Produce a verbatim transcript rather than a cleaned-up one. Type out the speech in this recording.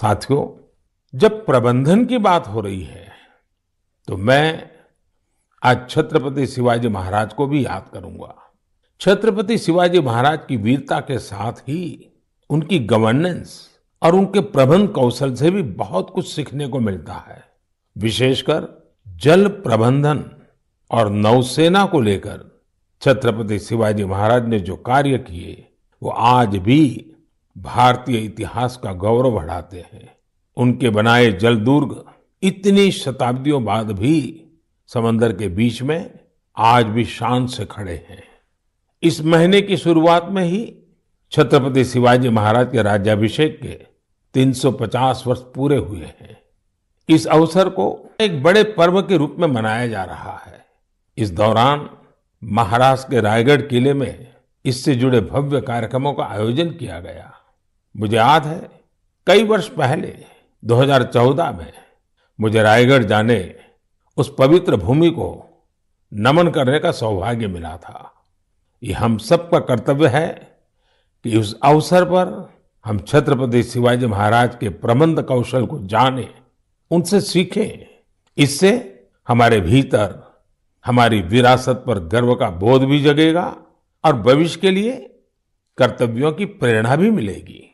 साथियों, जब प्रबंधन की बात हो रही है तो मैं आज छत्रपति शिवाजी महाराज को भी याद करूंगा। छत्रपति शिवाजी महाराज की वीरता के साथ ही उनकी गवर्नेंस और उनके प्रबंध कौशल से भी बहुत कुछ सीखने को मिलता है। विशेषकर जल प्रबंधन और नौसेना को लेकर छत्रपति शिवाजी महाराज ने जो कार्य किए वो आज भी भारतीय इतिहास का गौरव बढ़ाते हैं। उनके बनाए जलदुर्ग इतनी शताब्दियों बाद भी समंदर के बीच में आज भी शान से खड़े हैं। इस महीने की शुरुआत में ही छत्रपति शिवाजी महाराज के राज्याभिषेक के तीन सौ पचास वर्ष पूरे हुए हैं। इस अवसर को एक बड़े पर्व के रूप में मनाया जा रहा है। इस दौरान महाराष्ट्र के रायगढ़ किले में इससे जुड़े भव्य कार्यक्रमों का आयोजन किया गया। मुझे याद है कई वर्ष पहले दो हज़ार चौदह में मुझे रायगढ़ जाने, उस पवित्र भूमि को नमन करने का सौभाग्य मिला था। ये हम सबका कर्तव्य है कि उस अवसर पर हम छत्रपति शिवाजी महाराज के प्रबंध कौशल को जानें, उनसे सीखें। इससे हमारे भीतर हमारी विरासत पर गर्व का बोध भी जगेगा और भविष्य के लिए कर्तव्यों की प्रेरणा भी मिलेगी।